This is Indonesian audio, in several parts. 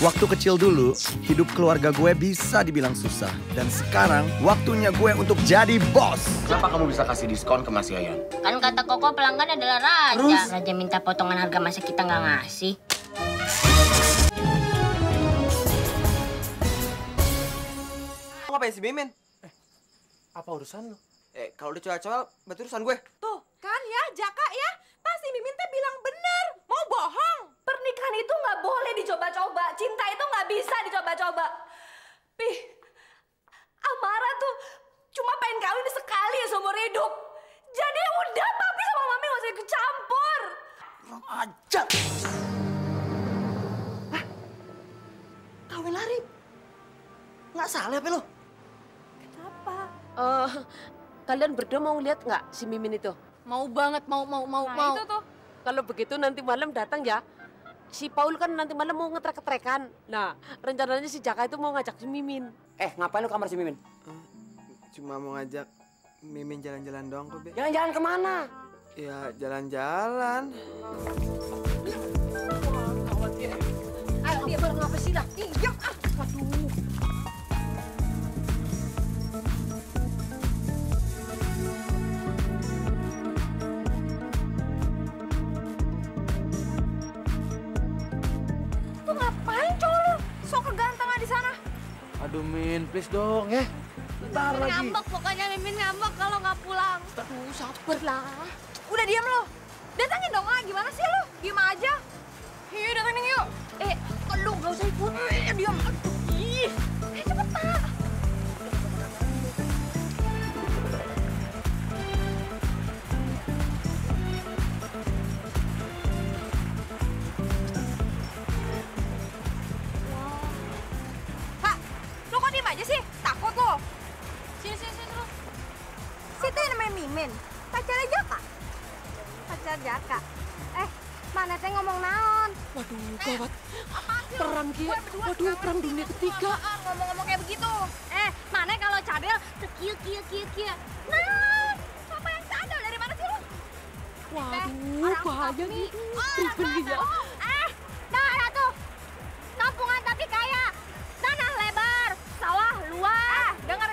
Waktu kecil dulu, hidup keluarga gue bisa dibilang susah. Dan sekarang, waktunya gue untuk jadi bos. Kenapa kamu bisa kasih diskon ke Mas Yayan? Kan kata Koko, pelanggan adalah raja. Terus? Raja minta potongan harga, masa kita nggak ngasih? Ngapain sih, Mimin? Apa urusan lu? Kalau dia cowok-cowok, berarti urusan gue. Tuh, kan ya, Jaka ya? Pasti Mimin teh bilang bener, mau bohong. Pernikahan itu nggak boleh dicoba-coba. Cinta itu nggak bisa dicoba-coba. Pih, Amara tuh cuma pengen kawin sekali seumur hidup. Jadi udah, Papi sama Mami nggak usah kecampur. Kurang ajar. Hah? Kawin lari? Nggak salah apa lo? Kenapa? Kalian berdua mau lihat nggak si Mimin itu? Mau banget, mau. Itu tuh. Kalau begitu nanti malam datang ya. Si Paul kan nanti malam mau ngetrek-ketrekan. Nah, rencananya si Jaka itu mau ngajak si Mimin. Ngapain lu kamar si Mimin? Cuma mau ngajak Mimin jalan-jalan doang kok, Be. Jalan-jalan kemana? Ya, jalan-jalan. Ayo, dia baru ngapa sih dah? Iya, aduh. Aduh, Min, please dong ya. Bentar lagi. Ngambek, pokoknya Mimin ngambek kalau nggak pulang. Aduh, sabar lah. Udah diam lo. Datangin dong, gimana sih lo? Diam aja. Yuk, datangin yuk. Lo nggak usah ikut. Diam. Aduh, ih. Cepetan. Ngomong-ngomong kayak begitu. Mana kalau cadel kecil. Nah, apa yang cadel? Dari mana sih lu? Waduh, bahaya nih. Nah ya tuh. Kampungan tapi kaya. Tanah lebar, sawah luas. Dengar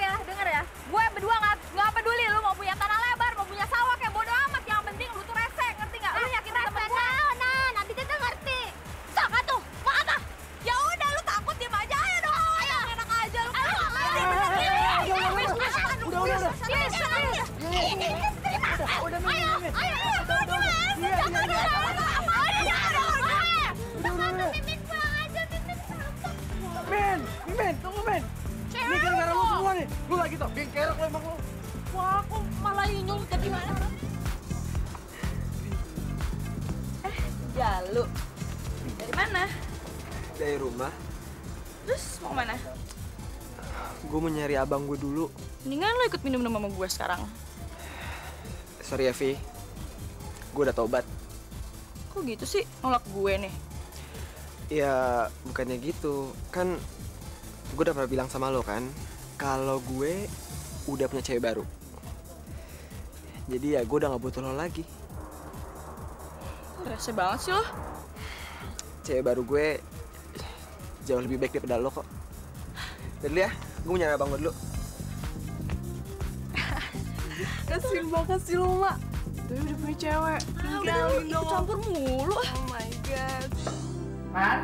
ya. Gue berdua nggak peduli lu mau punya tanah lebar, mau punya sawah kayak bodo amat. Yang penting lu tuh rese, ngerti nggak? Lu yakin sama gue? Nah, nanti kita ngerti. Jangan tuh. Mau apa? Ya udah lu takut diem aja. Mimin, tunggu Min. Ini gara-gara lu semua nih. Lu lagi tau, gengkerok lu emang lu. Wah, aku malah nyuruh jadi mana? Jalu. Dari mana? Dari rumah. Terus mau mana? Gue mau nyari abang gue dulu. Mendingan lo ikut minum sama gue sekarang. Sorry ya, Vi. Gue udah tobat. Kok gitu sih nolak gue nih? Ya, bukannya gitu. Kan gue udah pernah bilang sama lo kan, kalau gue udah punya cewek baru. Jadi ya gue udah gak butuh lo lagi. Rese banget sih lo. Cewek baru gue jauh lebih baik daripada lo kok. Dulu ya, gue mau nyari abang gue dulu. Kasian banget sih lo, Mak. Tapi udah punya cewek. Udah lo ikut campur mulu. Oh my God. Mar?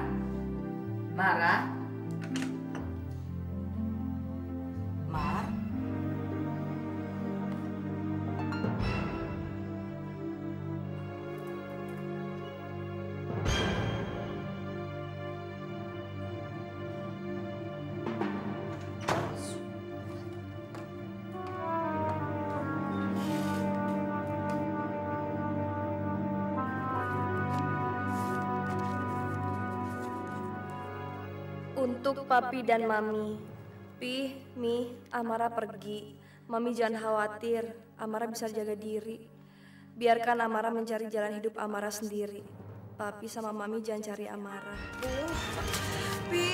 Untuk Papi dan Mami, Pi, Mi, Amara pergi. Mami jangan khawatir, Amara bisa jaga diri. Biarkan Amara mencari jalan hidup Amara sendiri. Papi sama Mami jangan cari Amara. Papi.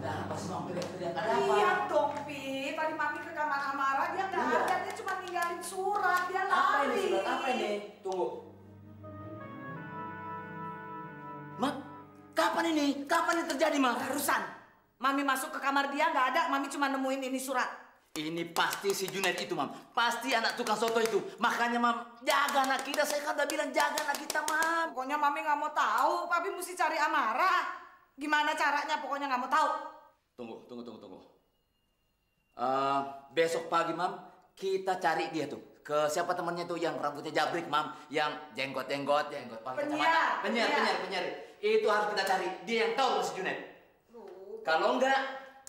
Ada apa sih, Mami? Lihat dong, Pi. Tadi Mami ke kamar Amara, dia nggak. ini? Tunggu. Mak, kapan ini? Kapan ini terjadi, Mak? Barusan. Mami masuk ke kamar dia, nggak ada. Mami cuma nemuin ini surat. Ini pasti si Junaid itu, Mam. Pasti anak tukang soto itu. Makanya, Mam, jaga anak kita. Saya kan udah bilang jaga anak kita, Mam. Pokoknya Mami nggak mau tahu. Papi mesti cari Amara. Gimana caranya? Pokoknya nggak mau tahu. Tunggu. Besok pagi, Mam, kita cari dia tuh. Ke siapa temannya tuh yang rambutnya jabrik, Mam, yang jenggot pakai kacamata. Penyiar. Itu harus kita cari. Dia yang tahu si Junaid. Kalau enggak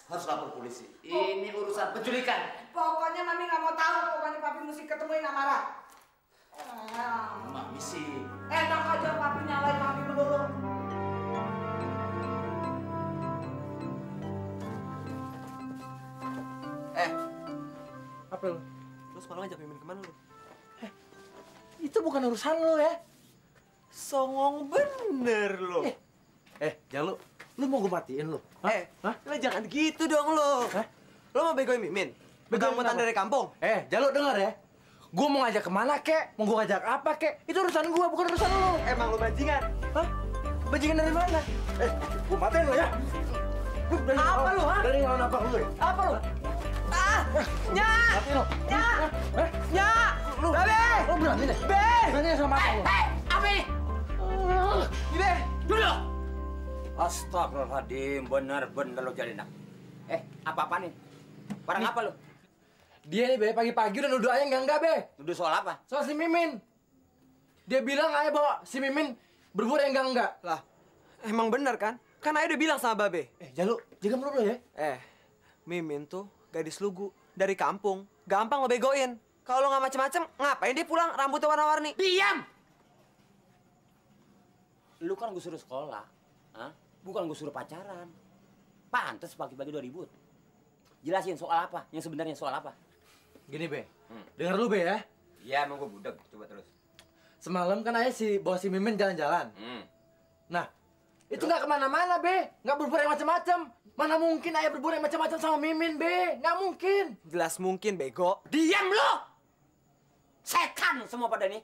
harus lapor polisi. Ini urusan penculikan. Pokoknya Mami nggak mau tahu. Pokoknya Papi mesti ketemuin Amara. Mami sih. Enak aja Papi nyalain Mami dulu. Apa lu? Semalam ajak Mimin kemana lu? Itu bukan urusan lu ya. Songong bener lu. Jangan lu mau gue matiin lu. Lu jangan gitu dong lu. Lu mau begoin Mimin? Begoin mantan dari kampung? Jangan lu denger ya. Gue mau ngajak kemana kek? Mau gue ngajak apa kek? Itu urusan gue, bukan urusan lu. Emang lu bajingan? Hah? Bajingan dari mana? Gue matiin lu ya. Apa lu, ha? Dari ngelawan abang lu ya? Apa lu? Nya! Lu berani deh? Be! Berani sama aku lu? Apa ini? Ini deh! Dulu! Astagfirullahaladzim, bener-bener lu jadi nak. Apa-apa nih? Barang apa lu? Dia nih, Be, pagi-pagi udah nuduh ayah enggak, Be. Nuduh soal apa? Soal si Mimin. Dia bilang ayah bawa si Mimin berburu yang enggak. Lah, emang bener kan? Kan ayah udah bilang sama Babe. Jalu, jaga mulut lu ya. Mimin tuh gadis lugu dari kampung, gampang lo begoin. Kalau lo nggak macem-macem, ngapain dia pulang rambutnya warna-warni? Diam! Lu kan gue suruh sekolah, bukan gue suruh pacaran. Pantes pagi-pagi udah ribut. Jelasin soal apa, yang sebenarnya soal apa? Gini Be, denger lu Be ya? Iya, emang gue budak, coba terus. Semalam kan ayah si bawa si Mimin jalan-jalan. Nah, itu nggak kemana-mana Be, nggak berbuat macem-macem. Mana mungkin ayah berbuat macam-macam sama Mimin, Be? Nggak mungkin. Jelas mungkin, Bego. Diam lu! Setan semua pada nih.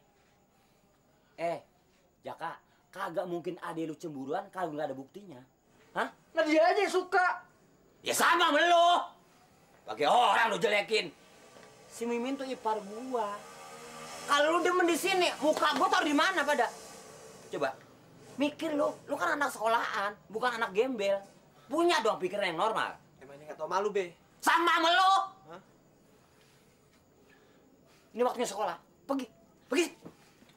Jaka, kagak mungkin adek lu cemburuan kalau nggak ada buktinya. Hah? Nah dia aja yang suka. Ya sama sama lu. Bagi orang lu jelekin. Si Mimin tuh ipar gua. Kalau lu demen di sini, muka gua taruh di mana pada? Coba, mikir lu. Lu kan anak sekolahan, bukan anak gembel. Punya dong pikiran yang normal. Emangnya nggak tau malu, Be? Sama sama lu! Hah? Ini waktunya sekolah. Pergi!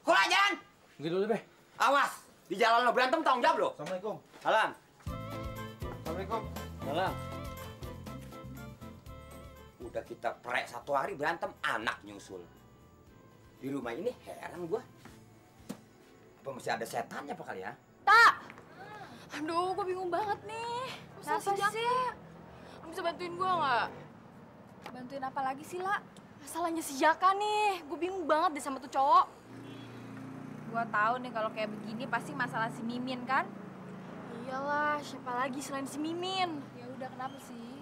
Sekolah, jangan! Pergi dulu, Be. Awas! Di jalan lo berantem tanggung jawab lo. Assalamualaikum. Salam. Assalamualaikum. Salam. Udah kita prek satu hari berantem, anak nyusul. Di rumah ini heran gua. Apa masih ada setannya apa kali ya? Tak! Aduh, gue bingung banget nih. Kenapa sih? Lu bisa bantuin gue nggak? Bantuin apa lagi sih, La? Masalahnya si Jaka nih. Gue bingung banget deh sama tuh cowok. Gue tahu nih kalau kayak begini pasti masalah si Mimin, kan? Iyalah, siapa lagi selain si Mimin? Ya udah, kenapa sih?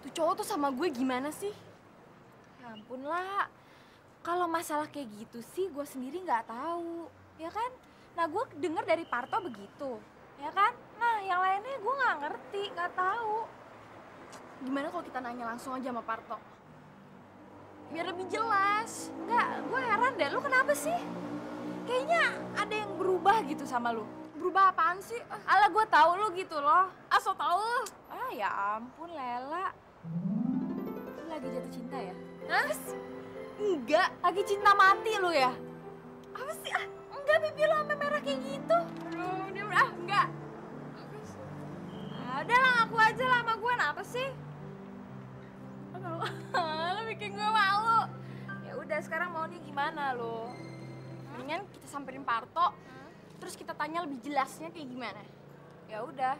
Tuh cowok tuh sama gue gimana sih? Ya ampun, La. Kalau masalah kayak gitu sih gue sendiri nggak tahu, ya kan? Nah, gue denger dari Parto begitu. Ya kan? Nah, yang lainnya gue nggak ngerti, nggak tahu. Gimana kalau kita nanya langsung aja sama Parto? Biar lebih jelas. Enggak, gue heran deh. Lu kenapa sih? Kayaknya ada yang berubah gitu sama lu. Berubah apaan sih? Ala gue tahu lu gitu loh. Asal tahu lu. Ah, ya ampun, Lela. Lu lagi jatuh cinta ya? Mas? Enggak, lagi cinta mati lu ya? Apa sih? Enggak, bibir lu sampai merah kayak gitu. Enggak. Udah lah, ngaku aja lah sama gue, apa sih? Lo bikin gue malu. Ya udah, sekarang maunya gimana lo? Mendingan kita samperin Parto, terus kita tanya lebih jelasnya kayak gimana? Ya udah,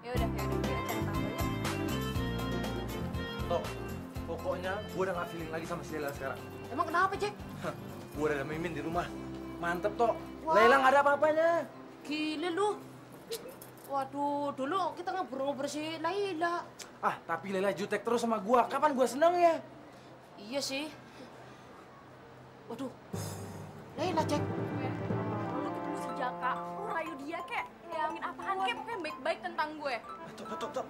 kita cari tahu. Toh, pokoknya gue udah nggak feeling lagi sama si Lela sekarang. Emang kenapa, Jack? Gue udah ada Mimin di rumah. Mantep, Toh. Lela nggak ada apa-apanya. Gila lu. Waduh, dulu kita ngobrol-ngobrol si Lela. Ah, tapi Lela jutek terus sama gua. Kapan gua seneng ya? Iya sih. Waduh. Enak, Cek. Lu ketemu si Jaka, lu rayu dia, kek. Ngomongin apaan, kek. Pokoknya baik-baik tentang gue. Stop.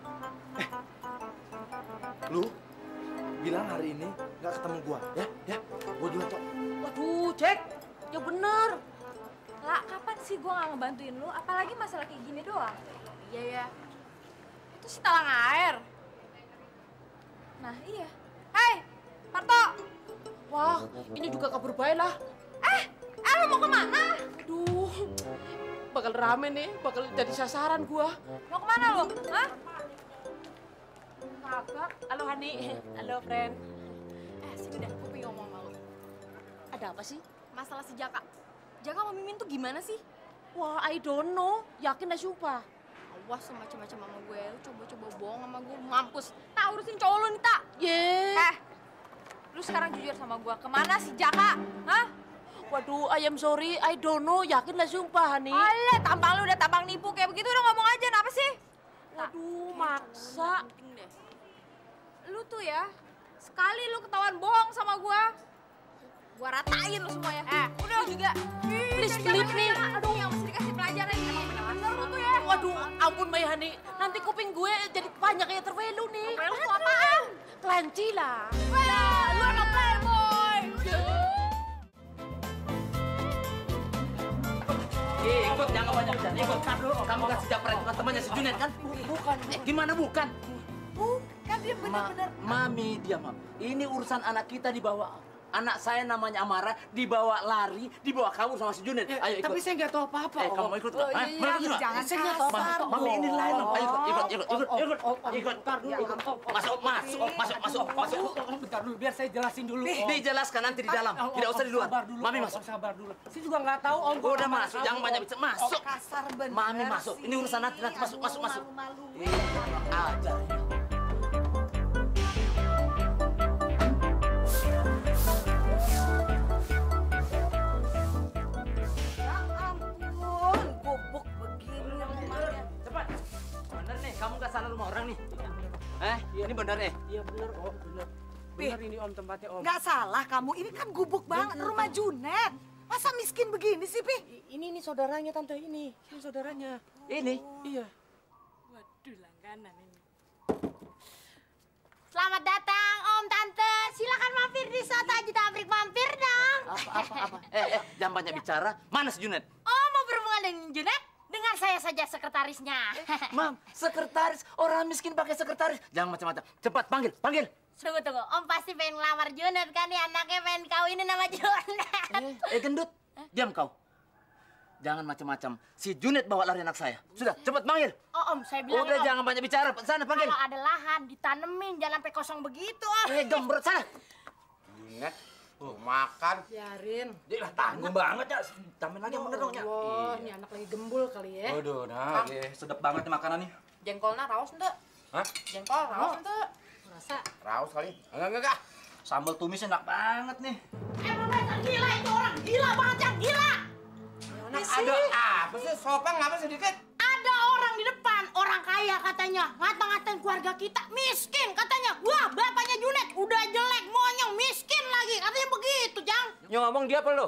Lu bilang hari ini nggak ketemu gue, ya? Gue dulu, Tok. Waduh, Cek. Ya bener. Lah, kapan sih gue nggak ngebantuin lu? Apalagi masalah kayak gini doang. Iya. Itu si talang air. Nah, iya. Hei, Parto. Wah, ini juga kabur bae lah. Lu mau kemana? Aduh, bakal rame nih. Bakal jadi sasaran gua. Mau kemana lu? Hah? Kagak. Halo, Hani. Halo, friend. Sini dah. Aku pengen ngomong sama lu. Ada apa sih? Masalah si Jaka. Jaka sama Mimin tuh gimana sih? Wah, I don't know. Yakin dah, sumpah. Awas semacam-macam sama gue. Lu coba-coba bohong sama gue. Mampus. Tak urusin cowok lu nih, tak. Lu sekarang jujur sama gue. Kemana si Jaka? Hah? Waduh, I am sorry. I don't know. Yakin lah, sumpah, Hani. Alah, tampang lu udah tampang nipu. Kayak begitu udah ngomong aja. Kenapa sih? Waduh, maksa. Lu tuh ya, sekali lu ketahuan bohong sama gue. Gue ratain lu semuanya. Udah. Lu juga. Please, clip nih. Aduh, yang mesti dikasih pelajaran nih. Bener-bener lu tuh ya. Waduh, ampun, Maya, Hani. Nanti kuping gue jadi panjang kayak terwelu lu nih. Terwelu lu apaan? Kelanci lah. Lu emang playboy. Ikut, jangan banyak-banyak. Ikut, kamu kan sudah pernah bukan temannya si Junet, kan? Bukan. Gimana bukan? Bukan, dia benar-benar. Mami, diam. Ini urusan anak kita dibawa. Anak saya namanya Amara, dibawa lari, dibawa kabur sama si Junet. Ayo ikut. Tapi saya nggak tahu apa-apa. Kamu mau ikut? Jangan, saya nggak tahu apa-apa. Mami, ini lain. Ayo ikut. Masuk. Bentar dulu, biar saya jelasin dulu. Dijelaskan nanti di dalam, tidak usah di luar. Mami, masuk. Sabar dulu. Saya juga nggak tahu, Om. Udah masuk, jangan banyak bicara. Masuk. Kasar bener. Mami, masuk. Ini urusan nanti. Masuk. Ajar. Kamu nggak salah rumah orang nih. Iya. Ini bener nih. Iya bener, Om. Bener ini, Om, tempatnya, Om. Nggak salah kamu. Ini kan gubuk banget rumah Junet. Masa miskin begini sih, Pi? Ini saudaranya, Tante. Ini saudaranya. Ini? Iya. Waduh, langganan ini. Selamat datang, Om, Tante. Silakan mampir di soto Aji Tabrik. Mampir dong. Apa. Jangan banyak bicara. Mana si Junet? Oh, mau berhubungan dengan Junet? Dengar saya saja sekretarisnya. Mam, sekretaris? Orang miskin pakai sekretaris? Jangan macam-macam. Cepat, panggil. Tunggu. Om pasti pengen ngelamar Junet kan nih, anaknya pengen kawinin sama Junet. Gendut. Diam kau. Jangan macam-macam. Si Junet bawa lari anak saya. Sudah, cepat panggil. Oh, Om, saya bilang. Udah, Om, jangan banyak bicara. Sana, panggil. Kalau ada lahan, ditanemin. Jangan sampai kosong begitu, Om. Jombrot, sana. Junet. Makan. Biarin. Dia lah tanggung banget, ya. Tambahin lagi yang bener dong, ya. Ini anak lagi gembul kali ya. Waduh, nah. Sedap banget nih makanannya. Jengkolnya raus, Nte. Hah? Jengkol raus, Nte. Rasa? Raus kali. Enggak. Sambal tumisnya enak banget nih. Bener, gila itu orang. Gila banget, yang gila. Ada apa sih? Sopeng ngapa sedikit? Ada orang di depan. Orang kaya katanya. Ngata-ngatain keluarga kita. Miskin katanya. Wah, bapaknya Junet udah jelek, monyong, miskin lagi. Katanya begitu, Jang. Yang ngomong dia apa lo?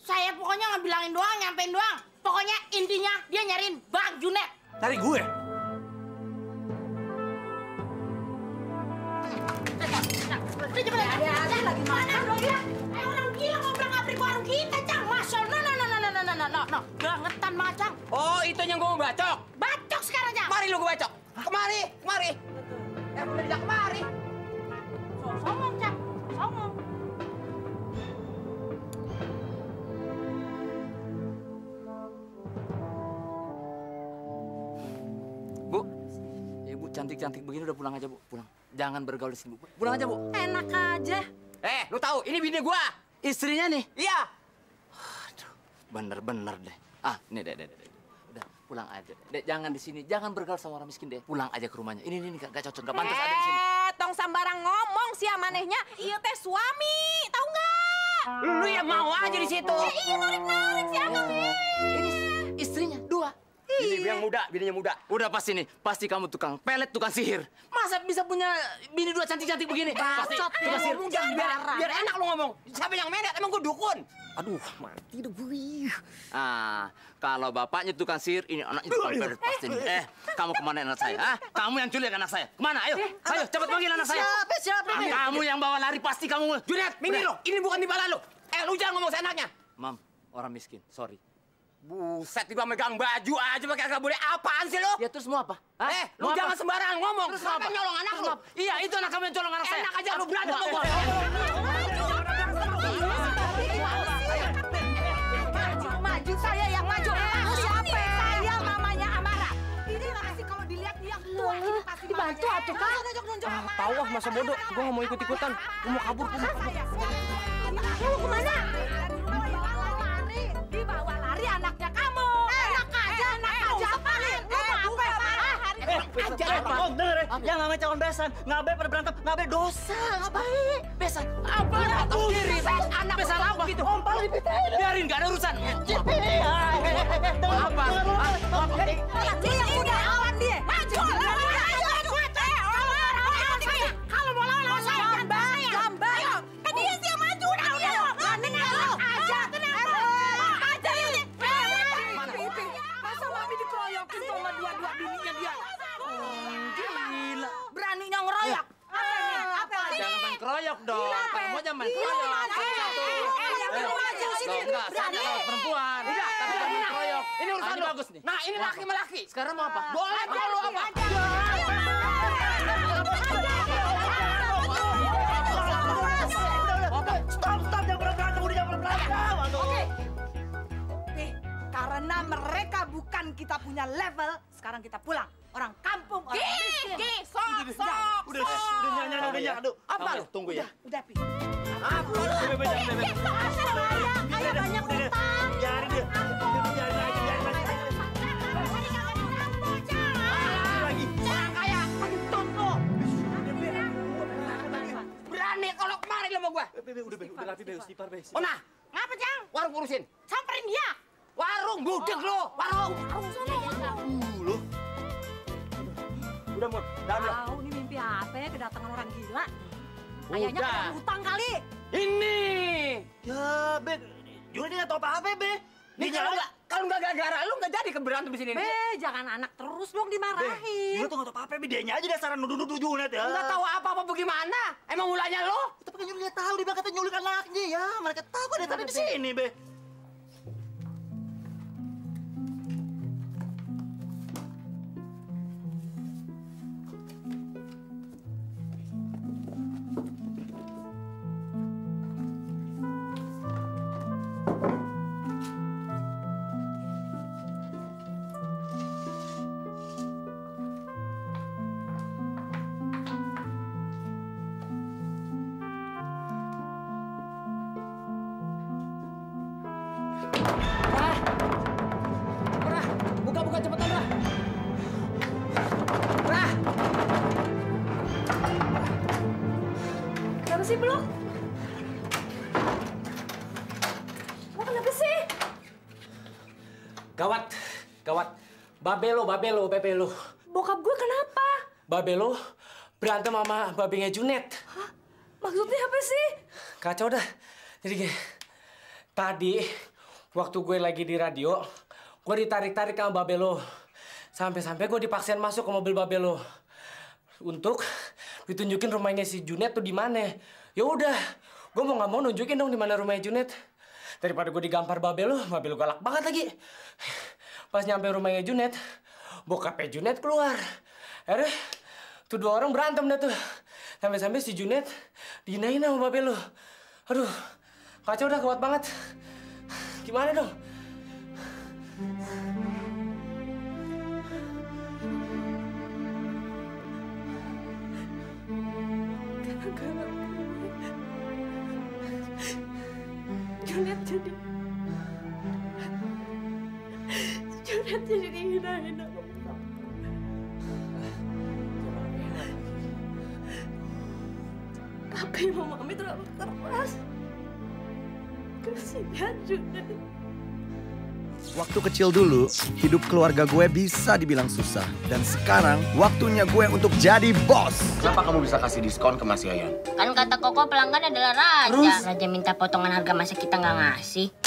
Saya pokoknya ngebilangin doang, nyampein doang. Pokoknya intinya dia nyariin Bang Junet. Cari gue? Ada lagi mana bro dia? Orang gila ngobrak-ngabrik warung kita, Jang. Masya Allah. No. Gangetan banget, Jang. Oh, itu yang gue mau bacok. Bacok sekarang, Jang. Mari lu gue bacok. Kemari. Udah tidak kemari. Songong, Jang. Songong. Bu, ibu cantik-cantik begini udah pulang aja, Bu. Pulang. Jangan bergaul di sini, Bu. Pulang aja, Bu. Enak aja. Lu tahu ini bini gue. Istrinya nih. Iya. Bener-bener deh. Nih deh. Udah, pulang aja. Deh, jangan di sini. Jangan bergaul sama orang miskin deh. Pulang aja ke rumahnya. Ini gak cocok, gak pantas ada di sini. Tong sembarang ngomong sih amanehnya. Iya teh suami, tahu nggak? Lu yang mau aja di situ. Iya, tarik-tarik si abang. Ini istrinya dua. Bini yang muda, bininya muda. Udah pasti nih, pasti kamu tukang pelet, tukang sihir. Masa bisa punya bini dua cantik-cantik begini? Pasti. Tukang sihir. Biar enak lu ngomong. Siapa yang menet? Emang gue dukun? Aduh, mati deh gue. Ah, kalau bapaknya tukang sihir, ini anaknya tukang pelet pasti nih. Kamu kemana anak saya? Ah, kamu yang culik anak saya. Kemana? Ayo, ayo, cepat panggil anak saya. Siapa? Kamu yang bawa lari pasti kamu. Junet, ini lo, ini bukan di bala lo. Lu jangan ngomong seenaknya. Mam, orang miskin, sorry. Buset, tiba megang baju aja pakai agak boleh. Apaan sih lo? Ya terus mau apa? Hah? Lu apa? Jangan sembarangan ngomong. Terus apa? Nyolong anak lu. Iya, itu anak kamu yang colong anak saya. Enak aja lu berantem sama gua. Maju, saya yang maju. Siapa? Saya mamanya Amara. Ini masih kalau dilihat dia tua ini pasti dibantu atuh kan. Tahu ah masa bodoh, gua enggak mau ikut-ikutan. Gua mau kabur. Lu kemana? Dibawa lari anaknya kamu. Enak aja, anak aja. Apalin, lu mau apa? Aja. Om, denger ya. Yang namanya calon besan. Ngabe pada berantem, ngabe dosa. Ngabaik. Besan. Apa? Diri. Anak besan apa? Om, paling dipitain. Biarin, gak ada urusan. Apa? Dia udah lawan dia. Maju. Kalau mau lawan, lawan saya. Jambang. Ayo, kan dia sih yang maju. Udah. Tenang aja. Keroyokin sama dua-dua bininya dia. Gila. Beraninya ngeroyok. Apa ini? Jangan main keroyok dong. Kamu mau jangan main keroyok. Enggak, saya perempuan. Tapi kamu keroyok. Ini urusan bagus nih. Nah, ini laki melaki. Sekarang mau apa? Boleh dulu apa? Stop, jangan berantem. Udah jangan berantem. Oke. Karena mereka bukan kita punya level, sekarang kita pulang. Orang kampung, orang miskin. Udah, aduh. Apa lu? Tunggu ya. Udah, Pi. Apa lu? Ayo banyak utang. Biarin dia. Lagi. Orang kaya, kentut lu. Berani kalau kemarin sama gua. Udah, Lapi, Be. Istighfar, Be. Oh, nah. Ngapa, Jang? Warung urusin. Samperin dia. Warung budeg lo, warung. Lu. Udah, Mon. Tahu ini mimpi apa ya kedatangan orang gila? Kayaknya ada hutang kali. Ini. Ya, Be. Juga dia enggak tahu apa-apa, Be. Nih kalau enggak gara-gara lu enggak jadi keberantem di sini. Be, jangan anak terus dong dimarahin. Lu tuh enggak tahu apa-apa, Be. Dianya aja dasar nuduh-nuduh Junet ya. Enggak tahu apa-apa bagaimana? Emang mulanya lo? Tapi kan dia tahu dia kata nyulik anaknya ya. Mereka tahu ada tadi di sini, Be. Babelo. Bokap gue kenapa? Babelo berantem sama babinya Junet. Hah? Maksudnya apa sih? Kacau dah. Jadi gini, tadi waktu gue lagi di radio, gue ditarik-tarik sama Babelo. Sampai-sampai gue dipaksain masuk ke mobil Babelo untuk ditunjukin rumahnya si Junet tuh di mana. Ya udah, gue mau nggak mau nunjukin dong di mana rumahnya Junet. Daripada gue digampar Babelo galak banget lagi. Pas nyampe rumahnya Junet, bokapnya Junet keluar. Aduh, tuh dua orang berantem dah tuh. Sampai-sampai si Junet dihinain sama Babelo. Aduh, kacau dah, kuat banget. Gimana dong? Junet jadi dihinain sama bokap. Papa sama mami terlalu keras. Kasihan Junet. Waktu kecil dulu, hidup keluarga gue bisa dibilang susah. Dan sekarang, waktunya gue untuk jadi bos. Kenapa kamu bisa kasih diskon ke Mas Yayan? Kan kata Koko pelanggan adalah raja. Terus? Raja minta potongan harga masa kita nggak ngasih.